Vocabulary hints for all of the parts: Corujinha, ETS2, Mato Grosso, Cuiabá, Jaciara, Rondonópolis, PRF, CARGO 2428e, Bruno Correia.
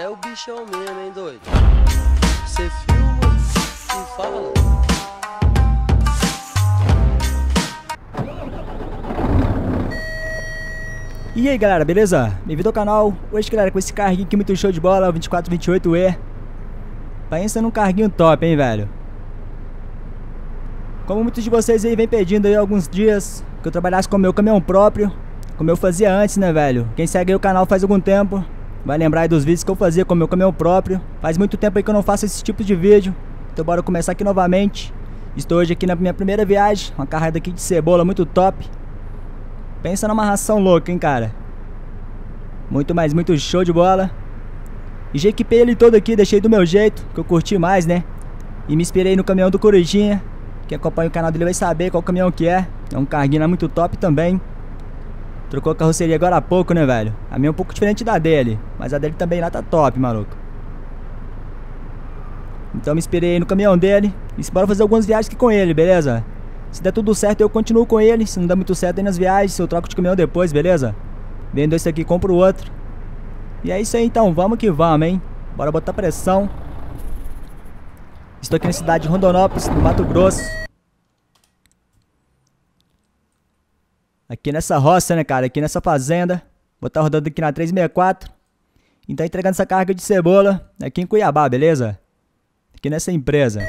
é o bichão mesmo, hein, doido? Você filma e fala. E aí, galera, beleza? Bem-vindo ao canal. Hoje, galera, com esse carguinho aqui muito show de bola, o 2428e. Pensa num carguinho top, hein, velho? Como muitos de vocês aí vem pedindo aí há alguns dias que eu trabalhasse com o meu caminhão próprio, como eu fazia antes, né, velho? Quem segue aí o canal faz algum tempo vai lembrar aí dos vídeos que eu fazia com o meu caminhão próprio. Faz muito tempo aí que eu não faço esse tipo de vídeo, então bora começar aqui novamente. Estou hoje aqui na minha primeira viagem, uma carrada aqui de cebola muito top. Pensa numa ração louca, hein, cara? Muito, mas muito show de bola. E já equipei ele todo aqui, deixei do meu jeito, que eu curti mais, né? E me inspirei no caminhão do Corujinha. Quem acompanha o canal dele vai saber qual caminhão que é. É um carguinho muito top também. Trocou a carroceria agora há pouco, né, velho? A minha é um pouco diferente da dele, mas a dele também lá tá top, maluco. Então me inspirei no caminhão dele e bora fazer algumas viagens aqui com ele, beleza? Se der tudo certo, eu continuo com ele. Se não der muito certo aí nas viagens, eu troco de caminhão depois, beleza? Vendo esse aqui, compro o outro. E é isso aí, então. Vamos que vamos, hein? Bora botar pressão. Estou aqui na cidade de Rondonópolis, no Mato Grosso. Aqui nessa roça, né, cara? Aqui nessa fazenda. Vou estar rodando aqui na 364. E tá entregando essa carga de cebola aqui em Cuiabá, beleza? Aqui nessa empresa.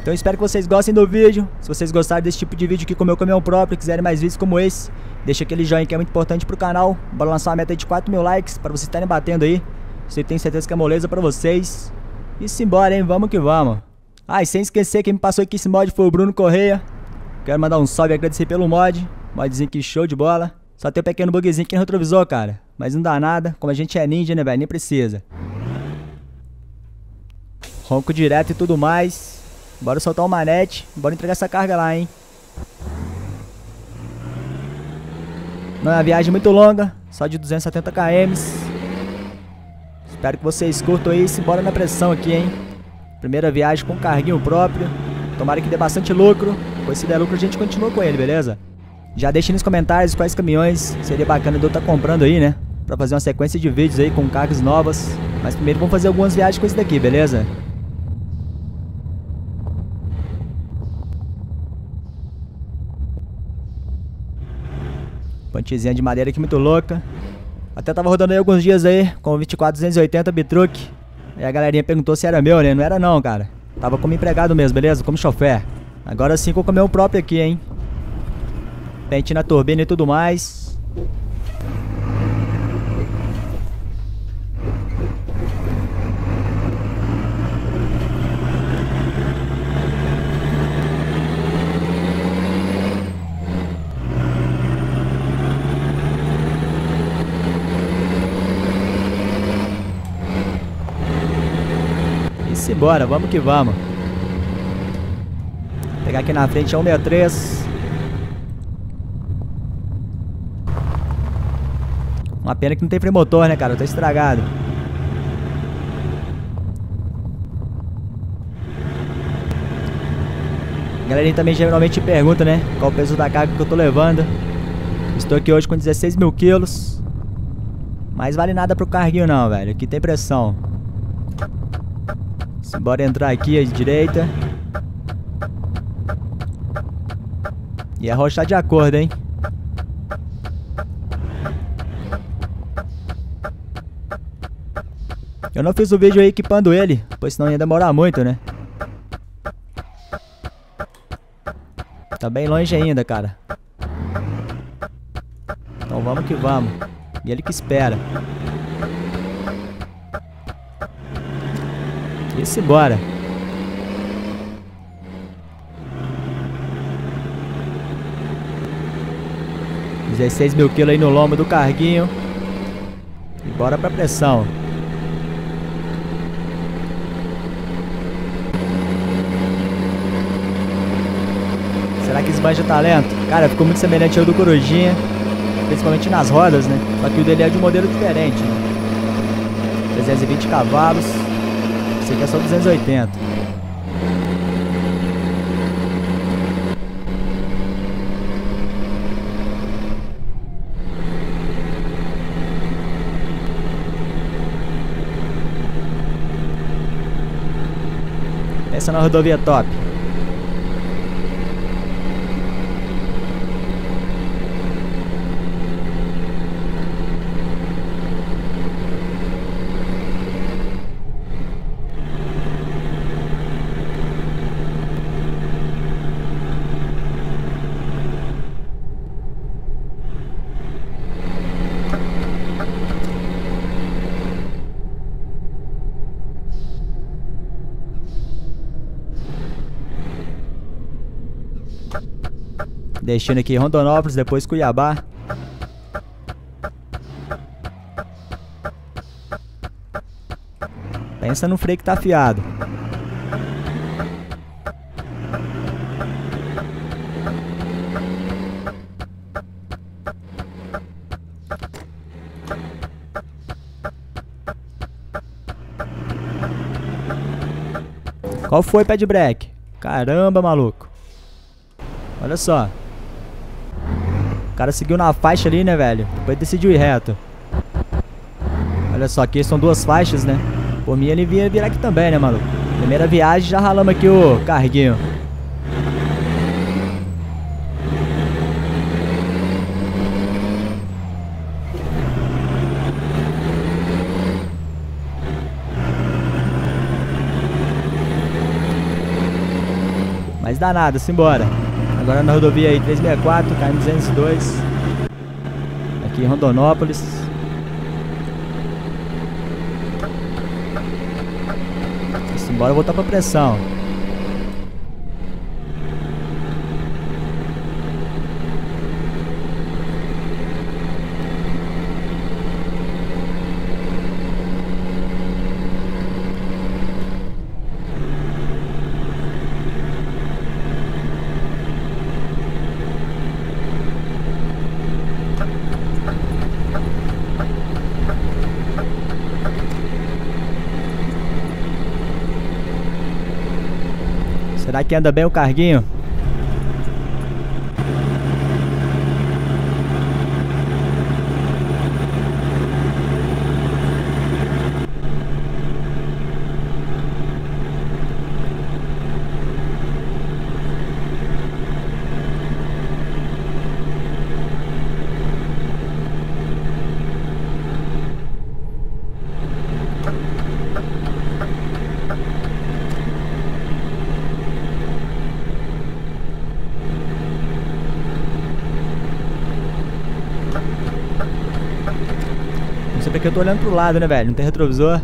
Então espero que vocês gostem do vídeo. Se vocês gostarem desse tipo de vídeo aqui com o meu caminhão próprio e quiserem mais vídeos como esse, deixa aquele joinha que é muito importante pro canal. Bora lançar uma meta de 4 mil likes para vocês estarem batendo aí. Eu tenho certeza que é moleza pra vocês. E simbora, hein? Vamos que vamos. Ah, e sem esquecer, quem me passou aqui esse mod foi o Bruno Correia. Quero mandar um salve e agradecer pelo mod. Modzinho aqui show de bola. Só tem um pequeno bugzinho aqui no retrovisor, cara. Mas não dá nada. Como a gente é ninja, né, velho? Nem precisa. Ronco direto e tudo mais. Bora soltar o manete, bora entregar essa carga lá, hein? Não é uma viagem muito longa, só de 270 km. Espero que vocês curtam aí, simbora na pressão aqui, hein? Primeira viagem com carguinho próprio. Tomara que dê bastante lucro, pois se der lucro a gente continua com ele, beleza? Já deixa nos comentários quais caminhões seria bacana de eu estar comprando aí, né? Pra fazer uma sequência de vídeos aí com cargas novas. Mas primeiro vamos fazer algumas viagens com esse daqui, beleza? Pontezinha de madeira aqui muito louca. Até tava rodando aí alguns dias aí com o 2480 bitruque. Aí a galerinha perguntou se era meu, né? Não era não, cara. Tava como empregado mesmo, beleza? Como chofer. Agora sim com o caminhão próprio aqui, hein? Pente na turbina e tudo mais. Simbora, vamos que vamos. Vou pegar aqui na frente é 163. Uma pena que não tem freio motor, né, cara? Eu tô estragado. A galerinha também geralmente pergunta, né, qual o peso da carga que eu tô levando. Estou aqui hoje com 16 mil quilos. Mas vale nada pro carguinho não, velho. Aqui tem pressão. Bora entrar aqui à direita. E arrochar de acordo, hein? Eu não fiz o vídeo aí equipando ele, pois senão ia demorar muito, né? Tá bem longe ainda, cara. Então vamos que vamos. E ele que espera. E simbora. Bora. 16 mil quilos aí no lombo do carguinho. E bora pra pressão. Será que esbanja talento? Cara, ficou muito semelhante ao do Corujinha. Principalmente nas rodas, né? Só que o dele é de um modelo diferente, né? 320 cavalos. Esse aqui é só 280. Pensa na rodovia top. Deixando aqui Rondonópolis, depois Cuiabá. Pensa no freio que tá afiado. Qual foi, pad break? Caramba, maluco. Olha só. O cara seguiu na faixa ali, né, velho? Depois decidiu ir reto. Olha só, aqui são duas faixas, né? Por mim ele vinha virar aqui também, né, maluco? Primeira viagem, já ralamos aqui o carguinho. Mas dá nada, simbora. Agora na rodovia aí, 364, KM202. Aqui em Rondonópolis. Simbora voltar pra pressão. Será que anda bem o carguinho? Porque eu tô olhando pro lado, né, velho? Não tem retrovisor.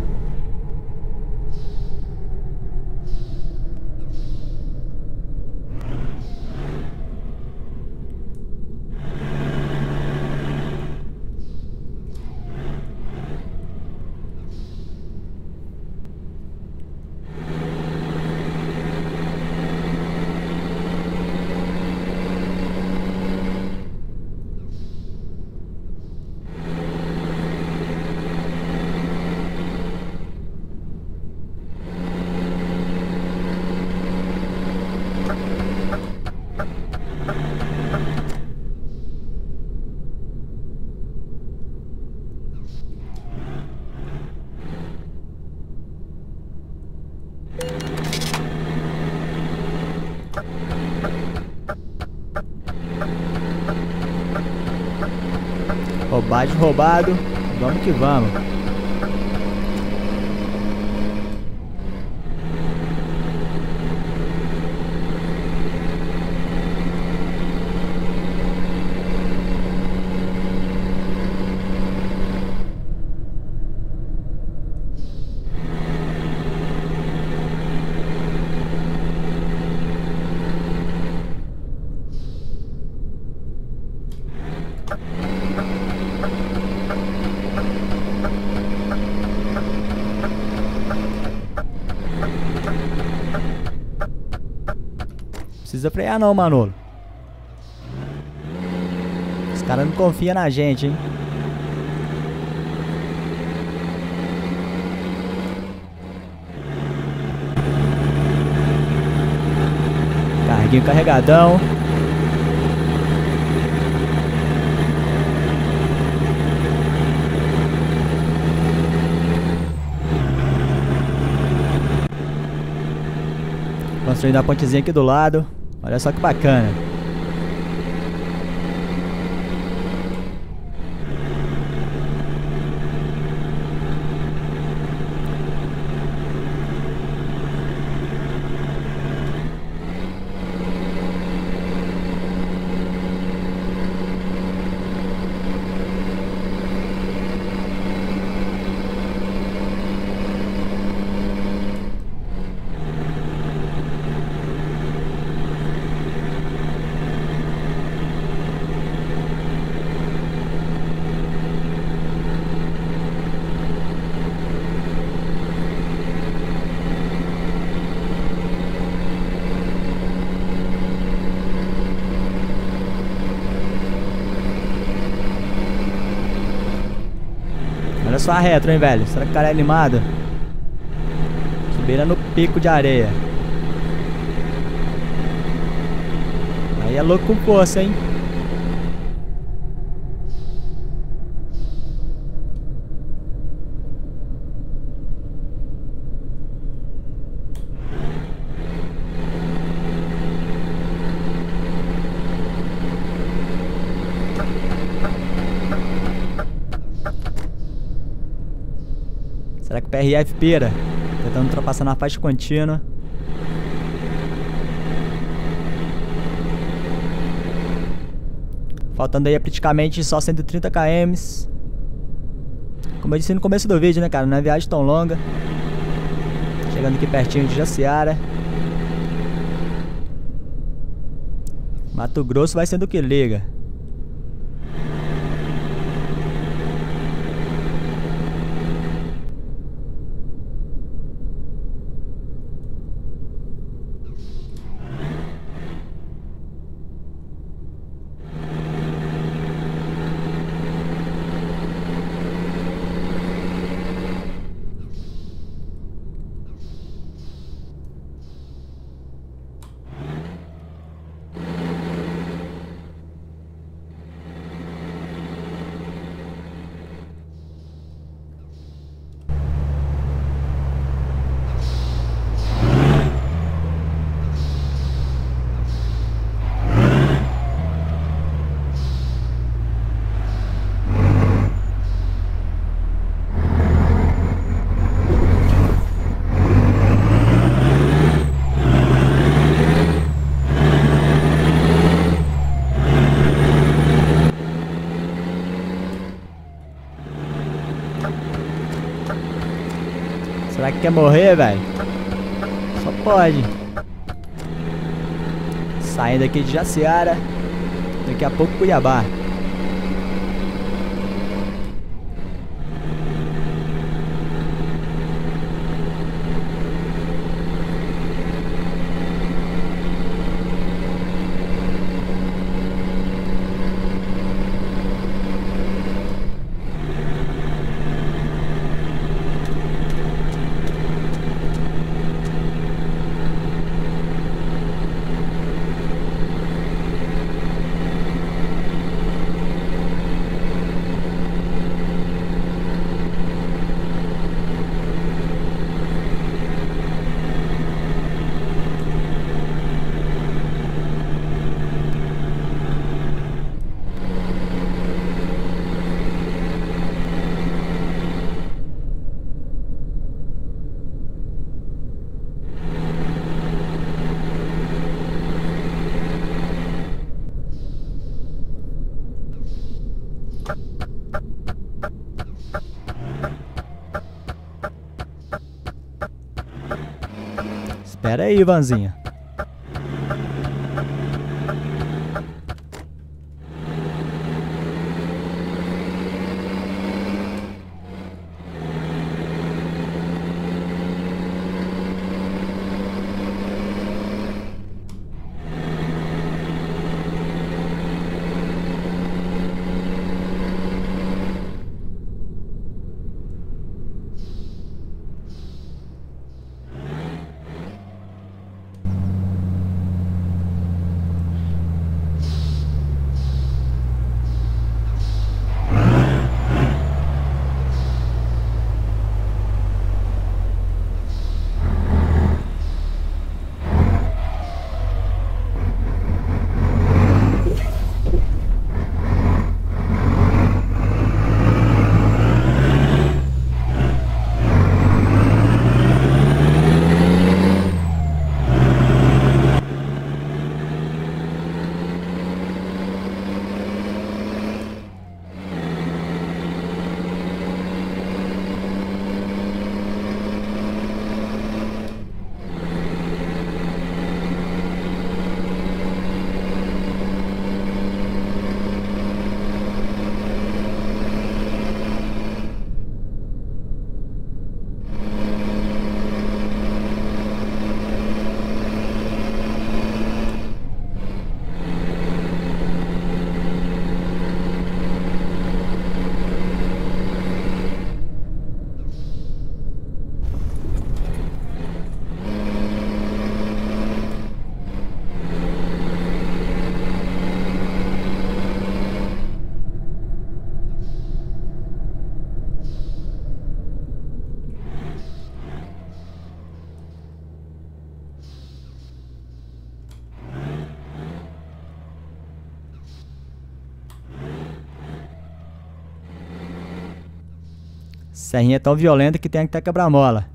Roubado, roubado. Vamos que vamos. Precisa frear não, Manolo. Os caras não confiam na gente, hein? Carguinho carregadão. Construindo a pontezinha aqui do lado. Olha só que bacana. Olha só a retro, hein, velho. Será que o cara é animado? Subindo no pico de areia. Aí é louco com força, hein? Será que o PRF pira? Tentando ultrapassar na faixa contínua. Faltando aí praticamente só 130 km. Como eu disse no começo do vídeo, né, cara? Não é viagem tão longa. Chegando aqui pertinho de Jaciara. Mato Grosso vai sendo o que liga. Será que quer morrer, velho? Só pode. Saindo aqui de Jaciara. Daqui a pouco Cuiabá. Espera aí, Ivanzinha. Serrinha é tão violenta que tem que estar quebra-mola.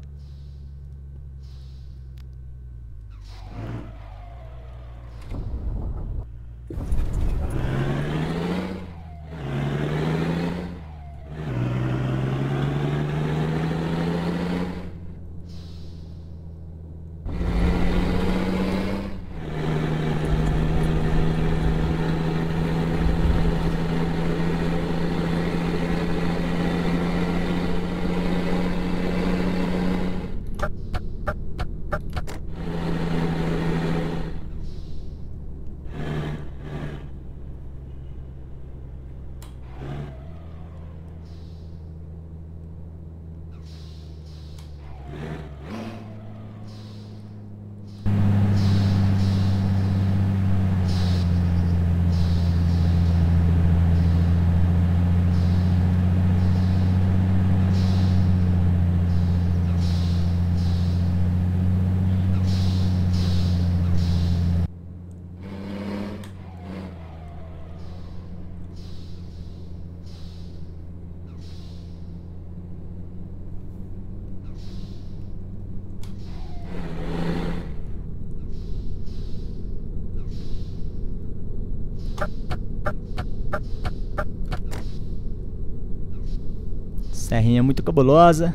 Serrinha muito cabulosa.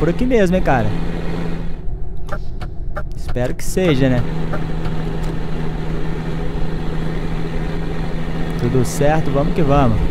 Por aqui mesmo, hein, cara? Espero que seja, né? Tudo certo, vamos que vamos.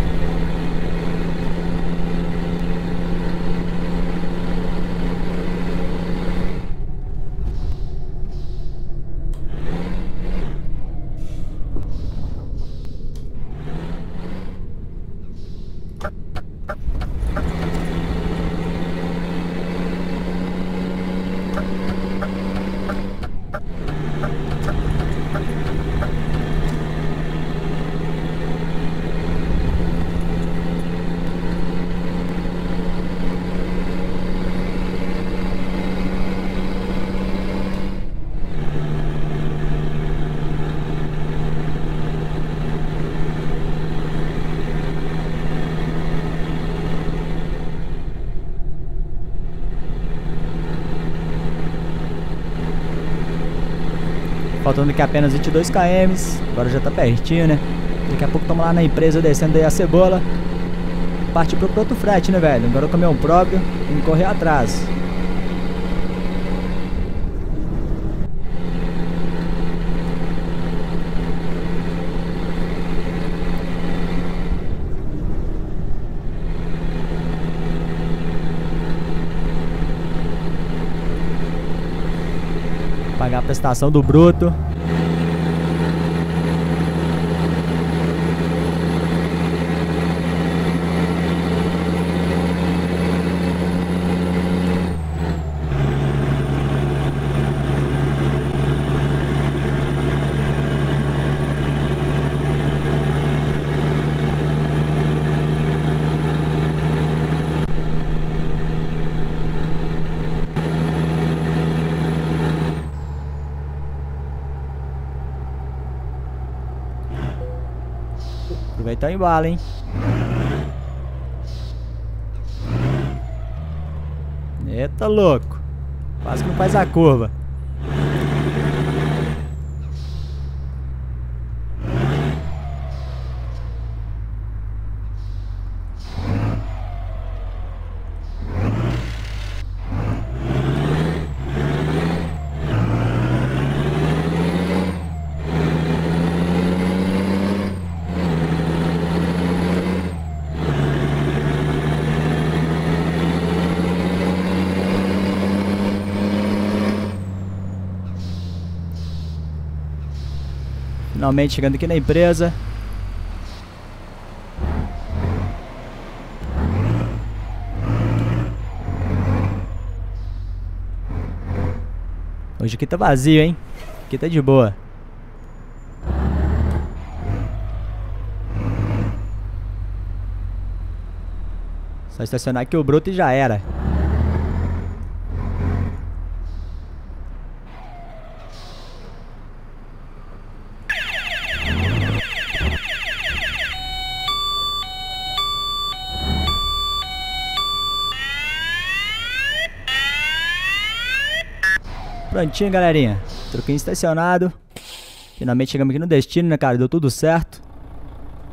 Faltando aqui apenas 22 km. Agora já tá pertinho, né? Daqui a pouco estamos lá na empresa descendo aí a cebola. Partir pro outro frete, né, velho? Agora o caminhão próprio tem que correr atrás. Pagar a prestação do bruto. Aproveitar o embalo, hein? Eita, louco! Quase que não faz a curva. finalmente chegando aqui na empresa. Hoje aqui tá vazio, hein? Aqui tá de boa. Só estacionar aqui o bruto e já era. Prontinho, galerinha. Troquinho estacionado. Finalmente chegamos aqui no destino, né, cara? Deu tudo certo.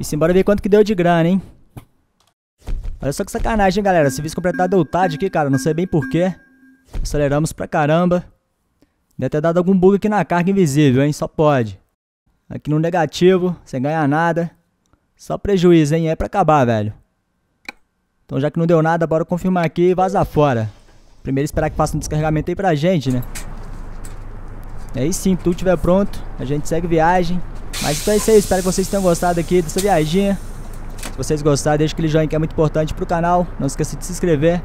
E simbora ver quanto que deu de grana, hein? Olha só que sacanagem, hein, galera. Serviço completado deu tarde aqui, cara. Não sei bem porquê. Aceleramos pra caramba. Deve ter dado algum bug aqui na carga invisível, hein? Só pode. Aqui no negativo, sem ganhar nada. Só prejuízo, hein? É pra acabar, velho. Então, já que não deu nada, bora confirmar aqui e vazar fora. Primeiro esperar que faça um descarregamento aí pra gente, né? E aí sim, tudo estiver pronto, a gente segue viagem. Mas então é isso aí, espero que vocês tenham gostado aqui dessa viaginha. Se vocês gostaram, deixa aquele joinha que é muito importante pro canal. Não esqueça de se inscrever.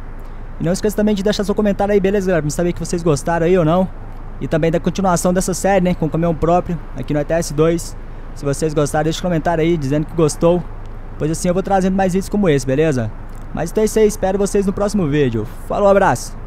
E não esqueça também de deixar seu comentário aí, beleza, galera? Pra saber que vocês gostaram aí ou não. E também da continuação dessa série, né? Com o caminhão próprio, aqui no ETS2. Se vocês gostaram, deixa um comentário aí dizendo que gostou. Pois assim eu vou trazendo mais vídeos como esse, beleza? Mas então é isso aí, espero vocês no próximo vídeo. Falou, abraço!